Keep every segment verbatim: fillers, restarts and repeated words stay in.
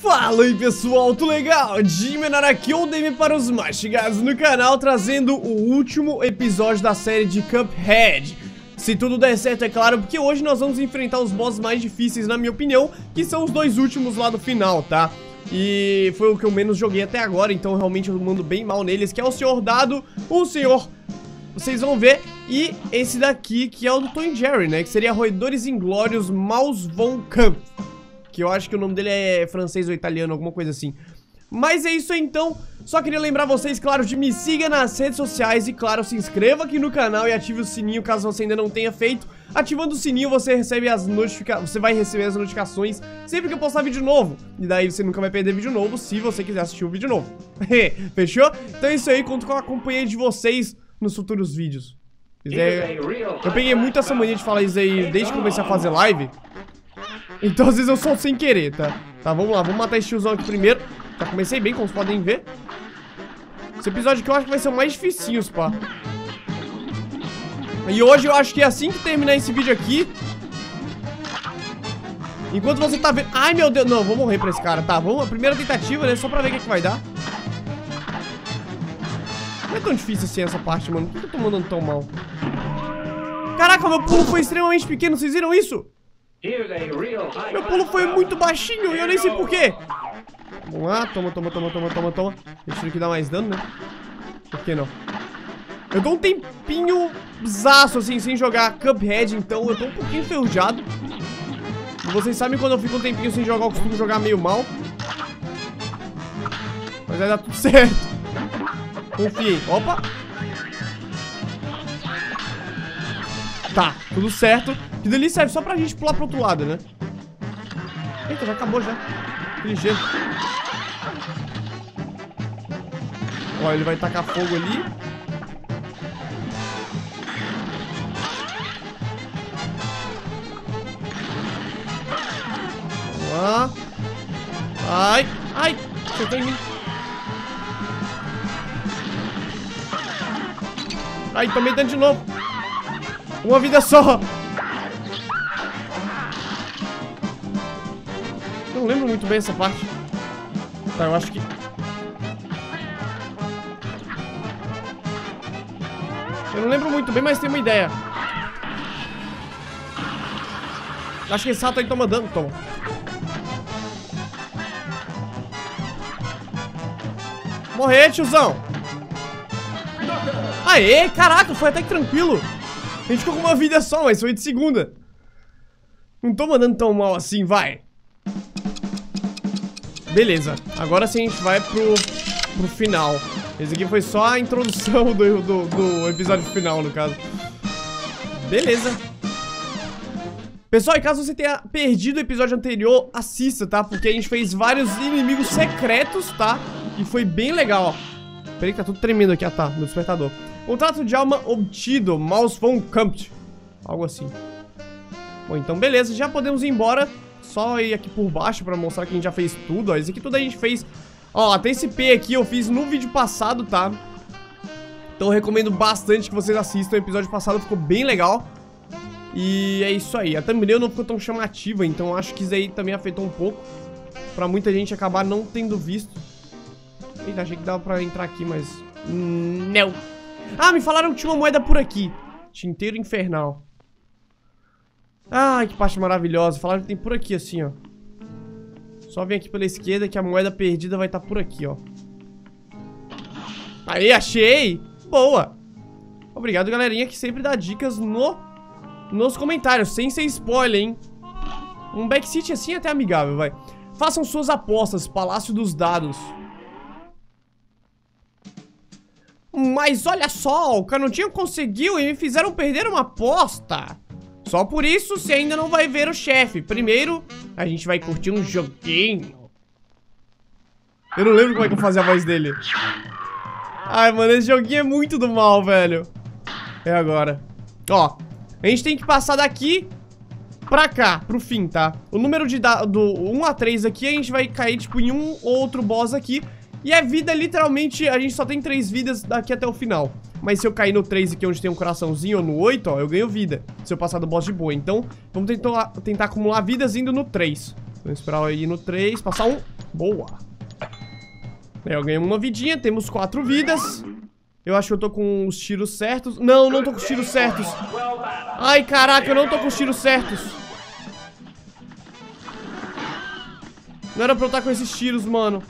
Fala aí pessoal, tudo legal? Dimenar aqui, ou Demi para os mais chegados no canal, trazendo o último episódio da série de Cuphead. Se tudo der certo, é claro, porque hoje nós vamos enfrentar os bosses mais difíceis, na minha opinião, que são os dois últimos lá do final, tá? E foi o que eu menos joguei até agora, então realmente eu mando bem mal neles, que é o senhor Dado, o senhor... Vocês vão ver, e esse daqui, que é o do Tom Jerry, né? Que seria Roedores Inglórios Maus Von Camp. Que eu acho que o nome dele é francês ou italiano, alguma coisa assim. Mas é isso então, só queria lembrar vocês, claro, de me siga nas redes sociais e, claro, se inscreva aqui no canal e ative o sininho caso você ainda não tenha feito. Ativando o sininho você recebe as notificações, você vai receber as notificações sempre que eu postar vídeo novo. E daí você nunca vai perder vídeo novo se você quiser assistir um vídeo novo. Fechou? Então é isso aí, conto com a companhia de vocês nos futuros vídeos. É... Eu peguei muito essa mania de falar isso aí desde que comecei a fazer live. Então às vezes eu solto sem querer, tá? Tá, vamos lá, vamos matar esse tiozão aqui primeiro. Já comecei bem, como vocês podem ver. Esse episódio aqui eu acho que vai ser o mais dificinho, pá. E hoje eu acho que é assim que terminar esse vídeo aqui. Enquanto você tá vendo... Ai, meu Deus, não, vou morrer pra esse cara, tá? Vamos, a primeira tentativa, né? Só pra ver o que, é que vai dar. Não é tão difícil assim essa parte, mano. Por que eu tô mandando tão mal? Caraca, meu pulo foi extremamente pequeno, vocês viram isso? Meu pulo foi muito baixinho e eu nem sei porquê. Vamos lá, toma, toma, toma, toma, toma, toma. Deixa eu aqui dar mais dano, né? Por que não? Eu dou um tempinho zaço, assim, sem jogar Cuphead, então eu tô um pouquinho enferrujado. E vocês sabem quando eu fico um tempinho sem jogar, eu costumo jogar meio mal. Mas vai dar tudo certo. Confiei. Opa! Tá, tudo certo. Que delícia, serve só pra gente pular pro outro lado, né? Eita, já acabou já. Que ligeiro. Ó, ele vai tacar fogo ali. Vamos lá. Ai, ai, acertou em mim. Ai, tomei dano de novo. Uma vida só. Não lembro muito bem essa parte. Tá, eu acho que... Eu não lembro muito bem, mas tenho uma ideia. Acho que esse rato aí toma dano, toma. Morrer, tiozão. Aê, caraca, foi até que tranquilo. A gente ficou com uma vida só, mas foi de segunda. Não tô mandando tão mal assim, vai. Beleza, agora sim a gente vai pro, pro final. Esse aqui foi só a introdução do, do, do episódio final, no caso. Beleza. Pessoal, e caso você tenha perdido o episódio anterior, assista, tá? Porque a gente fez vários inimigos secretos, tá? E foi bem legal, ó. Peraí que tá tudo tremendo aqui, ah tá, meu despertador. Contrato de alma obtido, Maus von Kampt. Algo assim. Bom, então beleza, já podemos ir embora. Só ir aqui por baixo pra mostrar que a gente já fez tudo, ó. Isso aqui tudo a gente fez. Ó, até esse P aqui eu fiz no vídeo passado, tá? Então eu recomendo bastante que vocês assistam. O episódio passado ficou bem legal. E é isso aí. A thumbnail não ficou tão chamativa, então acho que isso aí também afetou um pouco. Pra muita gente acabar não tendo visto. Eita, achei que dava pra entrar aqui, mas... Não. Ah, me falaram que tinha uma moeda por aqui. Tinteiro infernal. Ah, que parte maravilhosa. Falaram que tem por aqui, assim, ó. Só vem aqui pela esquerda que a moeda perdida vai estar por aqui, ó. Aí, achei! Boa! Obrigado, galerinha, que sempre dá dicas no... nos comentários, sem ser spoiler, hein? Um backseat assim é até amigável, vai. Façam suas apostas, Palácio dos Dados. Mas olha só, o Canutinho conseguiu e me fizeram perder uma aposta. Só por isso você ainda não vai ver o chefe. Primeiro, a gente vai curtir um joguinho. Eu não lembro como é que eu fazia a voz dele. Ai, mano, esse joguinho é muito do mal, velho. É agora. Ó, a gente tem que passar daqui pra cá, pro fim, tá? O número de da do um a três aqui, a gente vai cair, tipo, em um ou outro boss aqui. E a vida, literalmente, a gente só tem três vidas daqui até o final. Mas se eu cair no três aqui, onde tem um coraçãozinho, ou no oito, ó, eu ganho vida. Se eu passar do boss de boa. Então, vamos tentar, tentar acumular vidas indo no três. Vamos esperar ir no três, passar um. Boa. Aí eu ganhei uma vidinha, temos quatro vidas. Eu acho que eu tô com os tiros certos. Não, não tô com os tiros certos. Ai, caraca, eu não tô com os tiros certos. Não era pra eu estar com esses tiros, mano.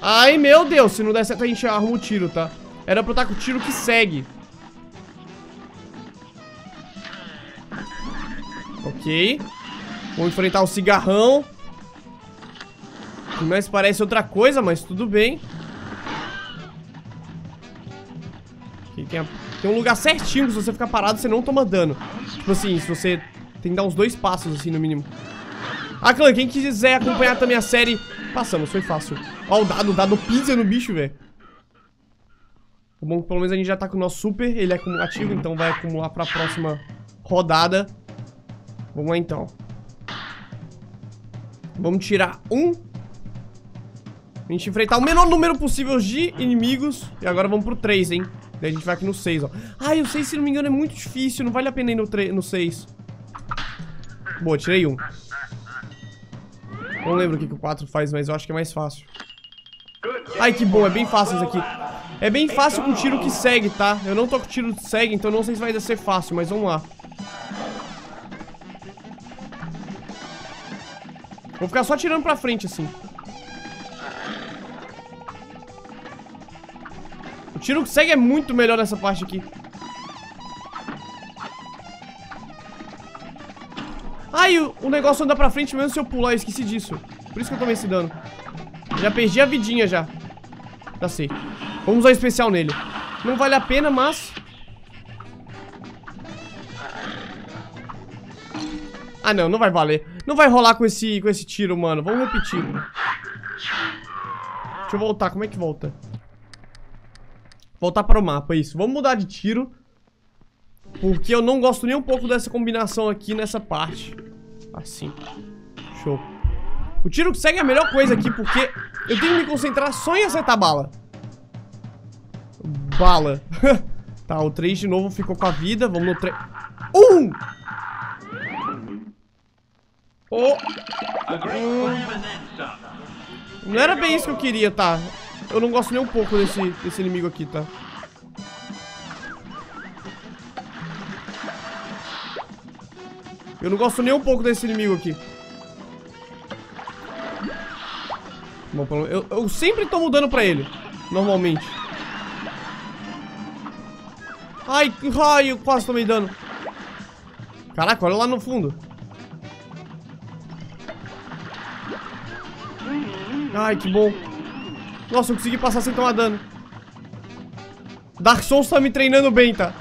Ai, meu Deus, se não der certo a gente arruma o tiro, tá? Era pra eu estar com o tiro que segue. Ok. Vou enfrentar o cigarrão. Mas parece outra coisa, mas tudo bem. Aqui tem, a... tem um lugar certinho que se você ficar parado, você não toma dano. Tipo assim, se você tem que dar uns dois passos, assim, no mínimo. Ah, clã, quem quiser acompanhar também a série... Passamos, foi fácil. Ó, o dado, o dado pisa no bicho, velho. O bom que pelo menos a gente já tá com o nosso super. Ele é acumulativo, então vai acumular pra próxima rodada. Vamos lá, então. Vamos tirar um. A gente enfrentar o menor número possível de inimigos. E agora vamos pro três, hein. Daí a gente vai aqui no seis, ó. Ai, o seis, se não me engano, é muito difícil. Não vale a pena ir no, no seis. Boa, tirei um. Não lembro o que, que o quatro faz, mas eu acho que é mais fácil. Ai, que bom, é bem fácil isso aqui. É bem fácil com o tiro que segue, tá? Eu não tô com o tiro que segue, então não sei se vai ser fácil, mas vamos lá. Vou ficar só atirando pra frente, assim. O tiro que segue é muito melhor nessa parte aqui. Ai, o, o negócio anda pra frente mesmo se eu pular, eu esqueci disso. Por isso que eu tomei esse dano. Já perdi a vidinha já. Já sei. Vamos usar especial nele. Não vale a pena, mas... Ah, não, não vai valer. Não vai rolar com esse, com esse tiro, mano. Vamos repetir. Deixa eu voltar, como é que volta? Voltar para o mapa, isso. Vamos mudar de tiro. Porque eu não gosto nem um pouco dessa combinação aqui nessa parte. Assim. Show. O tiro que segue é a melhor coisa aqui, porque eu tenho que me concentrar só em acertar bala. Bala. Tá, o três de novo ficou com a vida. Vamos no três. Um! Oh! Um. Não era bem isso que eu queria, tá? Eu não gosto nem um pouco desse, desse inimigo aqui, tá? Eu não gosto nem um pouco desse inimigo aqui. Bom, eu, eu sempre tomo dano pra ele. Normalmente. Ai, ai, eu quase tomei dano. Caraca, olha lá no fundo. Ai, que bom. Nossa, eu consegui passar sem tomar dano. Dark Souls tá me treinando bem, tá?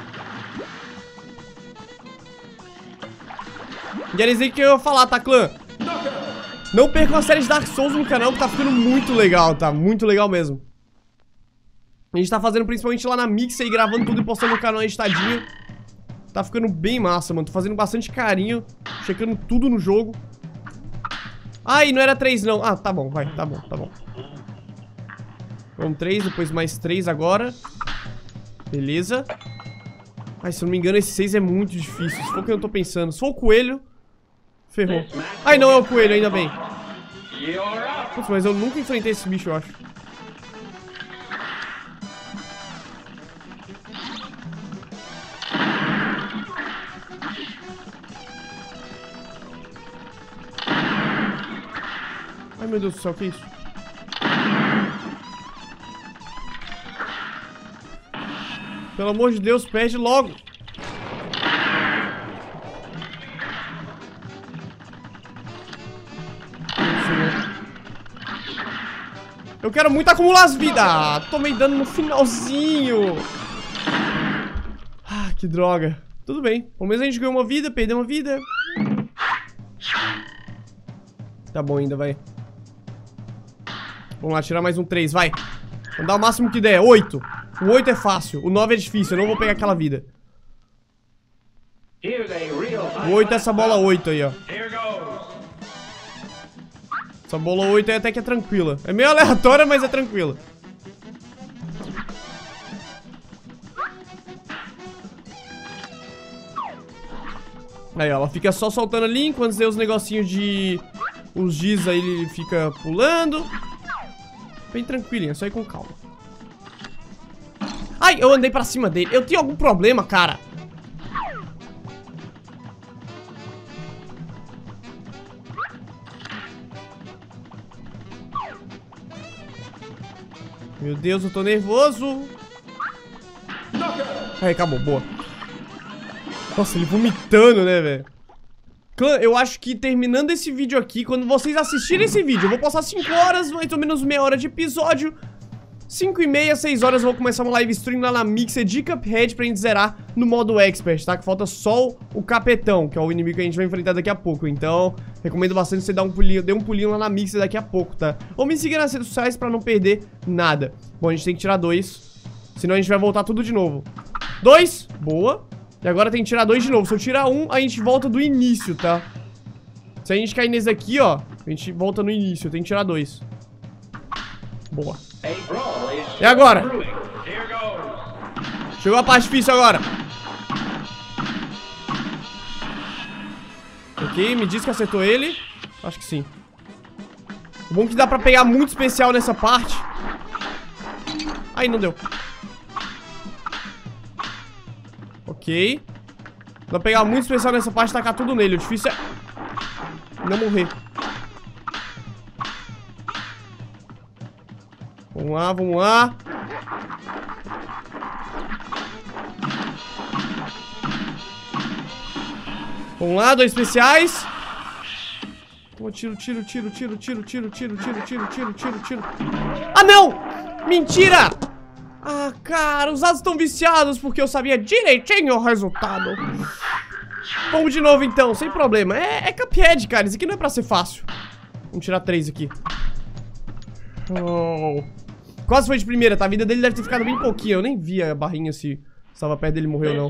E era isso aí que eu ia falar, tá, clã? Não percam a série de Dark Souls no canal, que tá ficando muito legal, tá? Muito legal mesmo. A gente tá fazendo principalmente lá na Mixer, gravando tudo e postando no canal aí, tadinho. Tá ficando bem massa, mano. Tô fazendo bastante carinho, checando tudo no jogo. Ai, não era três, não. Ah, tá bom, vai, tá bom, tá bom. Vamos três, depois mais três agora. Beleza. Ai, se eu não me engano, esse seis é muito difícil. Se for o que eu tô pensando. Se for o coelho, ferrou. Ai, não é o coelho, ainda bem. Putz, mas eu nunca enfrentei esse bicho, eu acho. Ai, meu Deus do céu, o que é isso? Pelo amor de Deus, perde logo. Eu quero muito acumular as vidas. Ah, tomei dano no finalzinho. Ah, que droga. Tudo bem. Pelo menos a gente ganhou uma vida, perdeu uma vida. Tá bom ainda, vai. Vamos lá, tirar mais um três, vai. Vamos dar o máximo que der, oito. O oito é fácil, o nove é difícil, eu não vou pegar aquela vida. O oito é essa bola oito aí, ó. Essa bola oito aí até que é tranquila. É meio aleatória, mas é tranquila. Aí ela fica só soltando ali, enquanto tem os negocinhos de... Os giz aí, ele fica pulando. Bem tranquilinho, é só ir com calma. Ai, eu andei pra cima dele. Eu tenho algum problema, cara. Meu Deus, eu tô nervoso. Aí, acabou, boa. Nossa, ele vomitando, né, velho? Clã, eu acho que terminando esse vídeo aqui, quando vocês assistirem esse vídeo, eu vou passar cinco horas, mais ou menos meia hora de episódio. cinco e meia, seis horas, eu vou começar uma live stream lá na Mixer de Cuphead pra gente zerar no modo Expert, tá? Que falta só o capetão, que é o inimigo que a gente vai enfrentar daqui a pouco. Então, recomendo bastante você dar um pulinho, dê um pulinho lá na Mixer daqui a pouco, tá? Ou me siga nas redes sociais pra não perder nada. Bom, a gente tem que tirar dois, senão a gente vai voltar tudo de novo. Dois, boa. E agora tem que tirar dois de novo. Se eu tirar um, a gente volta do início, tá? Se a gente cair nesse aqui, ó, a gente volta no início, tem que tirar dois. Boa. E agora? Chegou a parte difícil agora. Ok, me diz que acertou ele. Acho que sim. O bom que dá pra pegar muito especial nessa parte. Aí, não deu. Ok. Dá pra pegar muito especial nessa parte e tacar tudo nele. O difícil é não morrer. Vamos lá, vamos lá. Vamos lá, dois especiais. Toma, tiro, tiro, tiro, tiro, tiro, tiro, tiro, tiro, tiro, tiro, tiro, tiro. Ah, não! Mentira! Ah, cara, os dados estão viciados porque eu sabia direitinho o resultado. Vamos de novo, então, sem problema. É, é Cuphead, cara. Isso aqui não é pra ser fácil. Vamos tirar três aqui. Oh... Quase foi de primeira, tá? A vida dele deve ter ficado bem pouquinho. Eu nem vi a barrinha se estava perto dele e morreu ou não.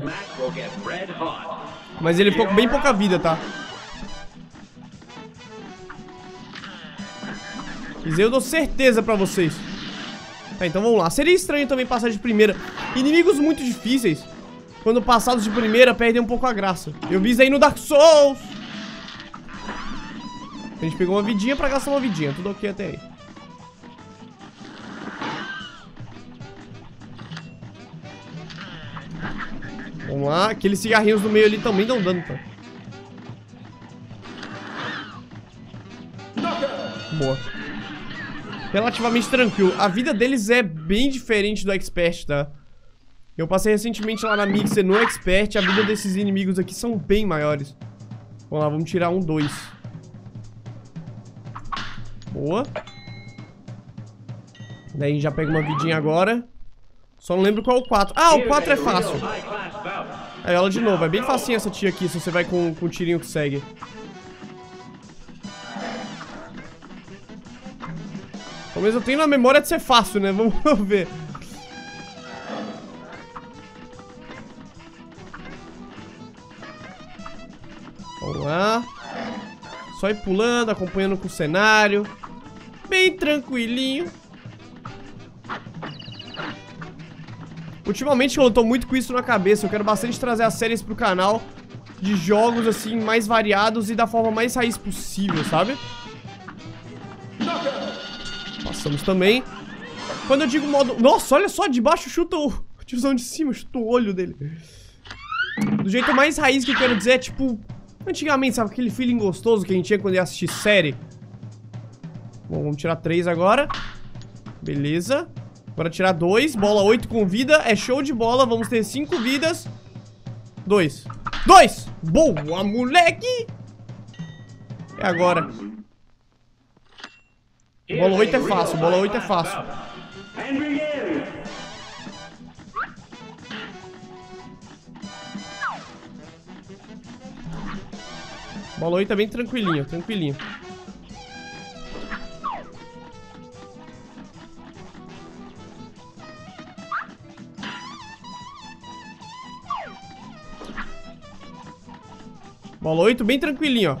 Mas ele ficou com bem pouca vida, tá? Isso eu dou certeza pra vocês. Tá, então vamos lá. Seria estranho também passar de primeira. Inimigos muito difíceis, quando passados de primeira, perdem um pouco a graça. Eu vi isso aí no Dark Souls. A gente pegou uma vidinha pra gastar uma vidinha. Tudo ok até aí. Vamos lá, aqueles cigarrinhos no meio ali também dão dano, tá? Boa. Relativamente tranquilo. A vida deles é bem diferente do Expert, tá? Eu passei recentemente lá na Mixer no Expert. A vida desses inimigos aqui são bem maiores. Vamos lá, vamos tirar um, dois. Boa. Daí a gente já pega uma vidinha agora. Só não lembro qual é o quatro. Ah, o quatro é fácil. Aí ela de novo. É bem facinha essa tia aqui, se você vai com, com o tirinho que segue. Pelo menos eu tenho na memória de ser fácil, né? Vamos ver. Vamos lá. Só ir pulando, acompanhando com o cenário. Bem tranquilinho. Ultimamente eu tô muito com isso na cabeça. Eu quero bastante trazer as séries pro canal de jogos, assim, mais variados e da forma mais raiz possível, sabe? Passamos também. Quando eu digo modo... Nossa, olha só, de baixo chuta o... o tiozão de cima, chuta o olho dele. Do jeito mais raiz que eu quero dizer é, tipo... Antigamente, sabe? Aquele feeling gostoso que a gente tinha quando ia assistir série. Bom, vamos tirar três agora. Beleza. Agora tirar dois, bola oito com vida. É show de bola, vamos ter cinco vidas. Dois. Dois! Boa, moleque! É agora. Bola oito é fácil, bola oito é fácil. Bola oito é bem tranquilinho, tranquilinho. Bola oito, bem tranquilinho, ó.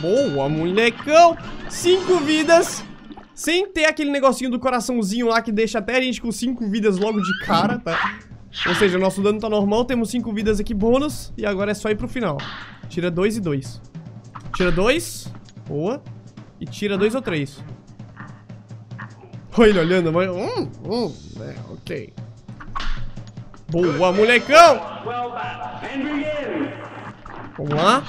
Boa, molecão. Cinco vidas. Sem ter aquele negocinho do coraçãozinho lá que deixa até a gente com cinco vidas logo de cara, tá? Ou seja, o nosso dano tá normal, temos cinco vidas aqui bônus. E agora é só ir pro final. Tira dois e dois. Tira dois. Boa. E tira dois ou três. Olha ele olhando, mas... Hum, hum, é, ok. Boa, molecão! Vamos lá.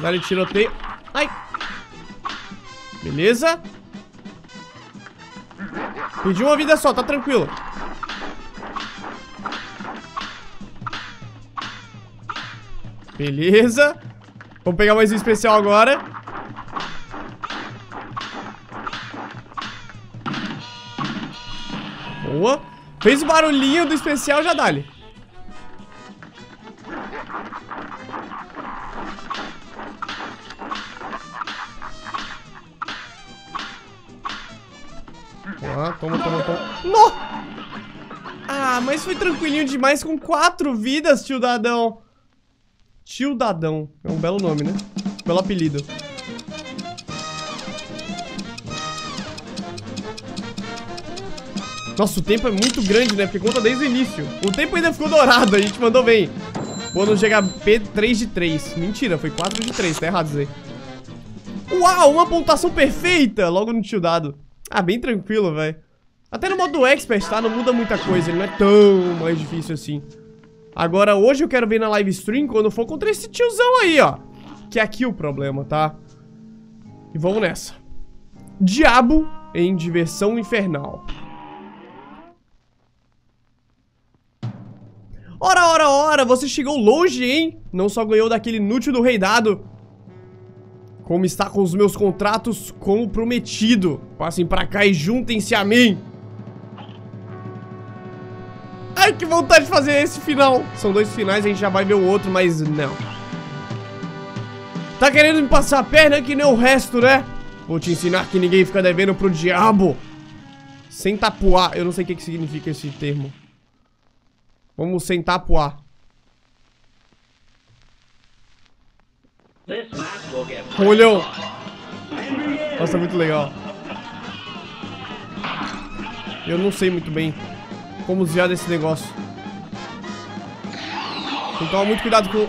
Dá-lhe tiroteio. Ai! Beleza. Perdi uma vida só, tá tranquilo. Beleza. Vamos pegar mais um especial agora. Boa. Fez o barulhinho do especial, já dá-lhe. Ah, toma, toma, toma. No! Ah, mas foi tranquilinho demais com quatro vidas, tio Dadão. Tio Dadão. É um belo nome, né? Belo apelido. Nossa, o tempo é muito grande, né? Porque conta desde o início. O tempo ainda ficou dourado, a gente mandou bem. Bônus de H P três de três. Mentira, foi quatro de três, tá errado isso aí. Uau, uma pontuação perfeita logo no tio Dado. Ah, bem tranquilo, velho. Até no modo Expert, tá? Não muda muita coisa. Ele não é tão mais difícil assim. Agora, hoje eu quero ver na live stream quando for contra esse tiozão aí, ó. Que é aqui o problema, tá? E vamos nessa. Diabo em Diversão Infernal. Ora, ora, ora! Você chegou longe, hein? Não só ganhou daquele inútil do Rei Dado. Como está com os meus contratos, como prometido. Passem pra cá e juntem-se a mim. Ai, que vontade de fazer esse final. São dois finais, a gente já vai ver o outro, mas não. Tá querendo me passar a perna que nem o resto, né? Vou te ensinar que ninguém fica devendo pro diabo. Sem tapuar. Eu não sei o que, que significa esse termo. Vamos sem tapuar. Olhão. Nossa, muito legal. Eu não sei muito bem como desviar desse negócio. Então toma muito cuidado com...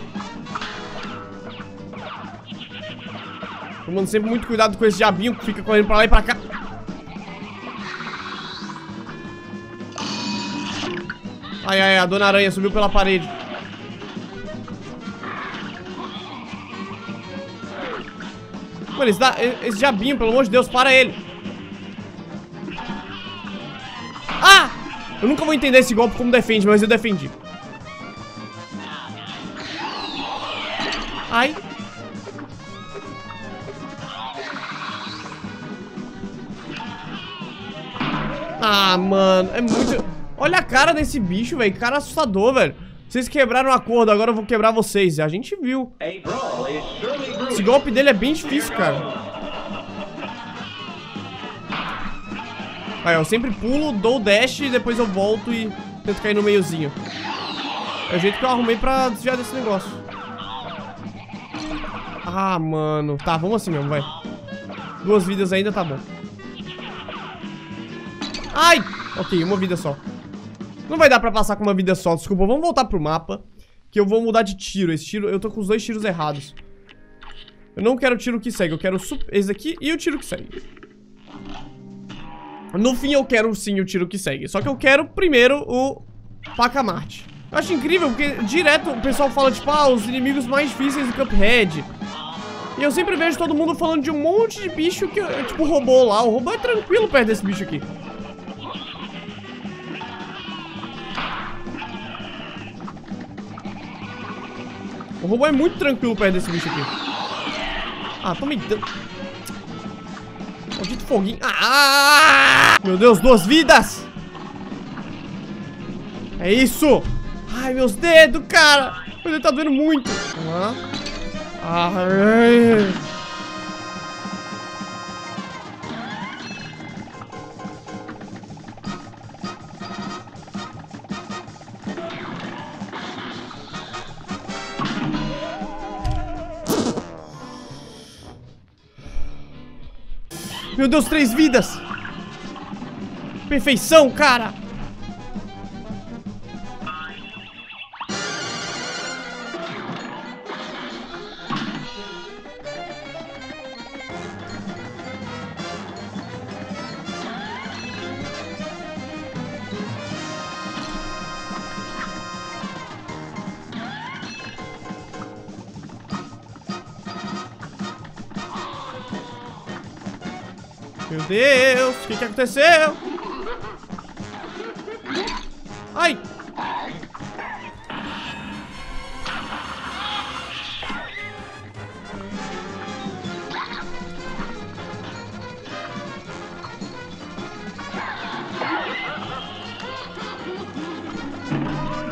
Tomando sempre muito cuidado com esse diabinho que fica correndo pra lá e pra cá. Ai, ai, a Dona Aranha subiu pela parede. Mano, esse, da, esse diabinho, pelo amor de Deus, para ele. Ah! Eu nunca vou entender esse golpe como defende, mas eu defendi. Ai. Ah, mano, é muito... Olha a cara desse bicho, velho, que cara assustador, velho. Vocês quebraram o acordo, agora eu vou quebrar vocês. A gente viu. Esse golpe dele é bem difícil, cara. Aí, eu sempre pulo, dou o dash e depois eu volto e tento cair no meiozinho. É o jeito que eu arrumei pra desviar desse negócio. Ah, mano. Tá, vamos assim mesmo, vai. Duas vidas ainda, tá bom. Ai! Ok, uma vida só. Não vai dar pra passar com uma vida só, desculpa. Vamos voltar pro mapa, que eu vou mudar de tiro. Esse tiro, eu tô com os dois tiros errados. Eu não quero o tiro que segue, eu quero esse aqui e o tiro que segue. No fim eu quero sim o tiro que segue, só que eu quero primeiro o Pacamarte. Eu acho incrível porque direto o pessoal fala tipo, ah, os inimigos mais difíceis do Cuphead. E eu sempre vejo todo mundo falando de um monte de bicho que é tipo robô lá. O robô é tranquilo perto desse bicho aqui. O robô é muito tranquilo perto desse bicho aqui. Ah, tô me dando. Maldito foguinho. Ah! Meu Deus, duas vidas! É isso! Ai, meus dedos, cara! Meu dedo tá doendo muito. Vamos lá. Ai. Meu Deus, três vidas. Perfeição, cara! Meu Deus, o que que aconteceu? Ai!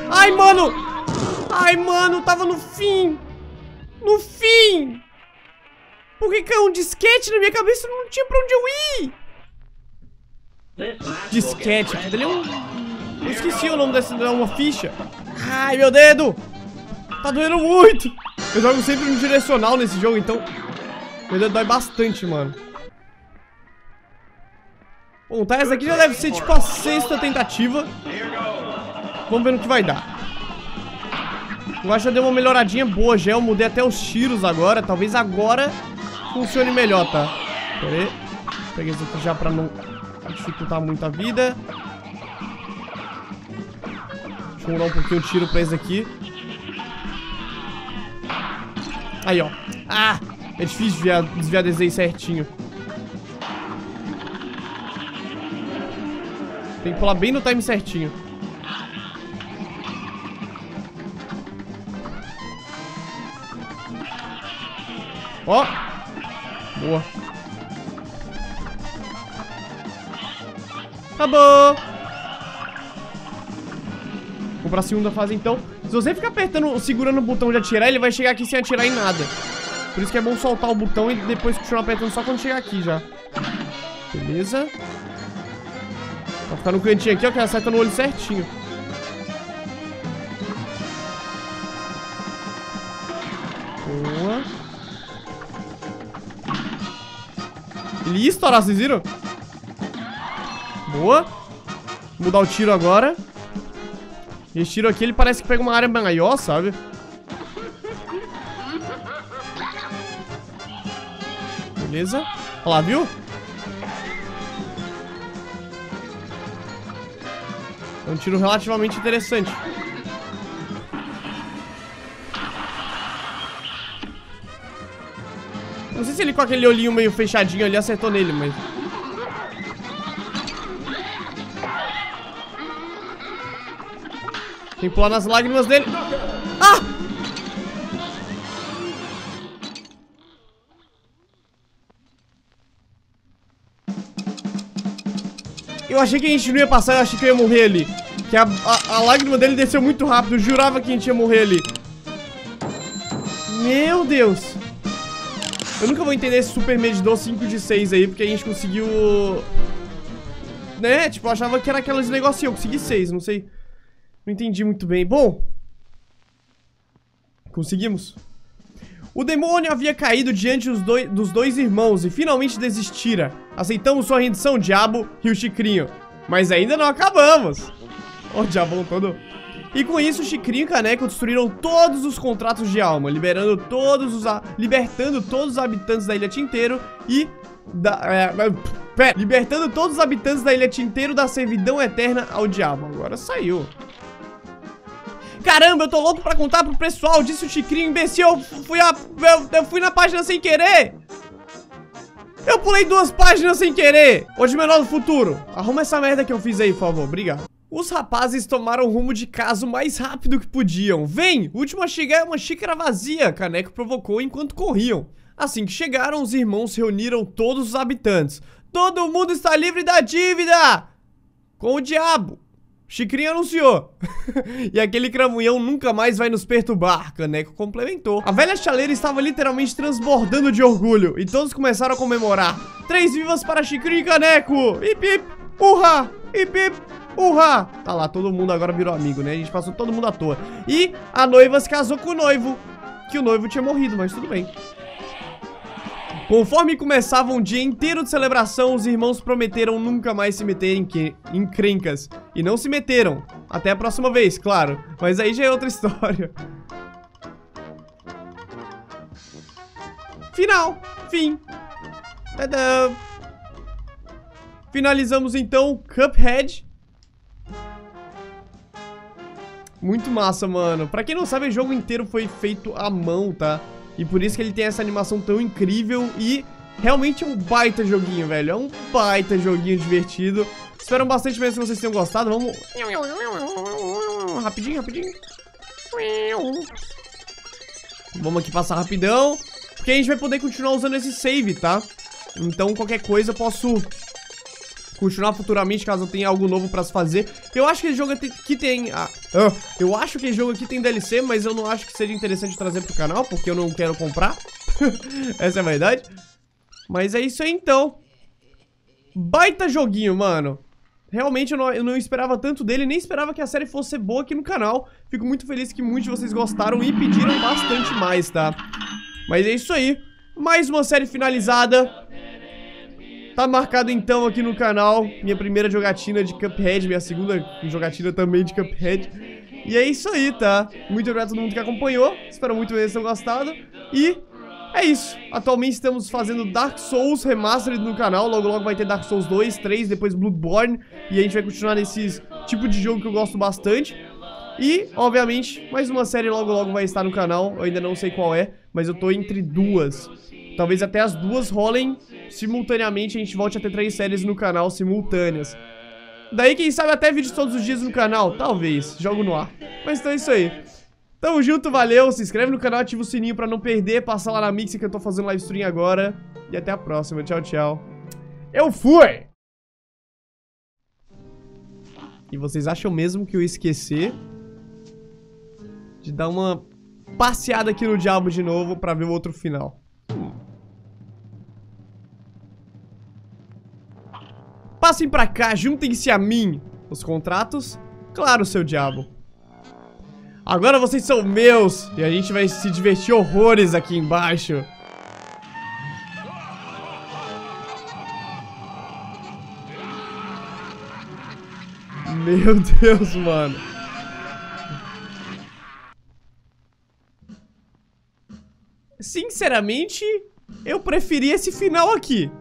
Ai, mano! Ai, mano, tava no fim! No fim! Por que caiu um disquete na minha cabeça? Não tinha pra onde eu ir! Disquete, aquilo ali é um... Eu esqueci o nome dessa... É uma ficha. Ai, meu dedo! Tá doendo muito! Eu jogo sempre no direcional nesse jogo, então... Meu dedo dói bastante, mano. Bom, tá, essa aqui já deve ser tipo a sexta tentativa. Vamos ver no que vai dar. Eu acho que já deu uma melhoradinha boa já, eu mudei até os tiros agora, talvez agora funcione melhor, tá? Pera aí, peguei isso aqui já pra não dificultar muito a vida. Deixa eu mudar um pouquinho o tiro pra esse aqui. Aí, ó. Ah! É difícil desviar, desviar desenho certinho. Tem que pular bem no time certinho. Ó, oh. Boa. Tá bom. Vou pra segunda fase então. Se você ficar apertando, segurando o botão de atirar, ele vai chegar aqui sem atirar em nada. Por isso que é bom soltar o botão e depois continuar apertando só quando chegar aqui já. Beleza. Vai ficar no cantinho aqui, ó, que acerta no olho certinho. Boa. Ele ia estourar, vocês viram? Boa. Vou mudar o tiro agora. E esse tiro aqui, ele parece que pega uma área maior, sabe? Beleza. Olha lá, viu? É um tiro relativamente interessante. Não sei se ele com aquele olhinho meio fechadinho ali acertou nele, mas... Tem que pular nas lágrimas dele. Ah! Eu achei que a gente não ia passar, eu achei que eu ia morrer ali. Que a, a, a lágrima dele desceu muito rápido, eu jurava que a gente ia morrer ali. Meu Deus! Eu nunca vou entender esse super medidor cinco de seis aí, porque a gente conseguiu... Né? Tipo, eu achava que era aqueles negocinhos, eu consegui seis, não sei. Não entendi muito bem. Bom, conseguimos. O demônio havia caído diante dos dois, dos dois irmãos e finalmente desistira. Aceitamos sua rendição, diabo e o Chicrinho. Mas ainda não acabamos. Ó, o diabão todo... E com isso, o Chicrinho e Caneco destruíram todos os contratos de alma, liberando todos os a... libertando todos os habitantes da Ilha Tinteiro e... Da... É... Pera. Libertando todos os habitantes da Ilha Tinteiro da servidão eterna ao diabo. Agora saiu. Caramba, eu tô louco pra contar pro pessoal, disse o Chicrinho, imbecil, eu fui a... eu, eu fui na página sem querer. Eu pulei duas páginas sem querer. Hoje menor do futuro. Arruma essa merda que eu fiz aí, por favor. Obrigado. Os rapazes tomaram o rumo de casa o mais rápido que podiam. Vem! O último a chegar é uma xícara vazia, Caneco provocou enquanto corriam. Assim que chegaram, os irmãos reuniram todos os habitantes. Todo mundo está livre da dívida! Com o diabo! Chicrinho anunciou. E aquele cramunhão nunca mais vai nos perturbar, Caneco complementou. A velha chaleira estava literalmente transbordando de orgulho, e todos começaram a comemorar. Três vivas para Chicrinho e Caneco! Hip hip! Urra! Hip hip! Uhá! Tá lá, todo mundo agora virou amigo, né? A gente passou todo mundo à toa. E a noiva se casou com o noivo, que o noivo tinha morrido, mas tudo bem. Conforme começava um dia inteiro de celebração, os irmãos prometeram nunca mais se meter em, que... em crencas. E não se meteram. Até a próxima vez, claro. Mas aí já é outra história. Final. Fim. Tadã. Finalizamos então o Cuphead. Muito massa, mano. Pra quem não sabe, o jogo inteiro foi feito à mão, tá? E por isso que ele tem essa animação tão incrível. E realmente é um baita joguinho, velho. É um baita joguinho divertido. Espero bastante mesmo que vocês tenham gostado. Vamos... Rapidinho, rapidinho. Vamos aqui passar rapidão. Porque a gente vai poder continuar usando esse save, tá? Então qualquer coisa eu posso... continuar futuramente, caso eu tenha algo novo pra se fazer. Eu acho que esse jogo aqui tem... Ah, eu acho que esse jogo aqui tem D L C, mas eu não acho que seja interessante trazer pro canal, porque eu não quero comprar. Essa é a verdade. Mas é isso aí, então. Baita joguinho, mano. Realmente eu não, eu não esperava tanto dele, nem esperava que a série fosse ser boa aqui no canal. Fico muito feliz que muitos de vocês gostaram e pediram bastante mais, tá? Mas é isso aí. Mais uma série finalizada. Tá marcado então aqui no canal minha primeira jogatina de Cuphead, minha segunda jogatina também de Cuphead. E é isso aí, tá? Muito obrigado a todo mundo que acompanhou, espero muito que vocês tenham gostado. E é isso, atualmente estamos fazendo Dark Souls Remastered no canal, logo logo vai ter Dark Souls dois, três, depois Bloodborne. E a gente vai continuar nesses tipo de jogo que eu gosto bastante. E, obviamente, mais uma série logo logo vai estar no canal, eu ainda não sei qual é, mas eu tô entre duas. Talvez até as duas rolem simultaneamente, a gente volte a ter três séries no canal simultâneas. Daí, quem sabe, até vídeos todos os dias no canal. Talvez, jogo no ar. Mas então é isso aí. Tamo junto, valeu, se inscreve no canal, ativa o sininho pra não perder. Passa lá na Mixer que eu tô fazendo live stream agora. E até a próxima, tchau, tchau. Eu fui! E vocês acham mesmo que eu esqueci de dar uma passeada aqui no Diabo de novo pra ver o outro final? Passem pra cá, juntem-se a mim. Os contratos? Claro, seu diabo. Agora vocês são meus. E a gente vai se divertir horrores aqui embaixo. Meu Deus, mano. Sinceramente, eu preferi esse final aqui.